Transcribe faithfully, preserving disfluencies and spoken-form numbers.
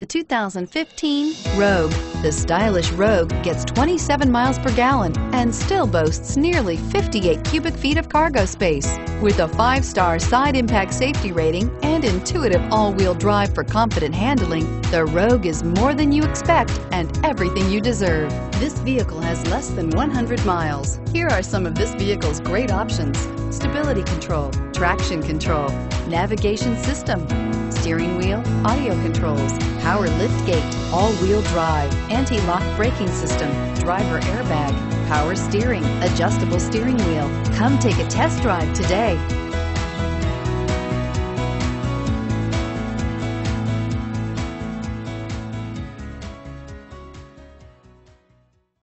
The two thousand fifteen Rogue. The stylish Rogue gets twenty-seven miles per gallon and still boasts nearly fifty-eight cubic feet of cargo space. With a five-star side impact safety rating and intuitive all-wheel drive for confident handling, the Rogue is more than you expect and everything you deserve. This vehicle has less than one hundred miles. Here are some of this vehicle's great options: stability control, traction control, navigation system, steering wheel audio controls, power liftgate, all-wheel drive, anti-lock braking system, driver airbag, power steering, adjustable steering wheel. Come take a test drive today.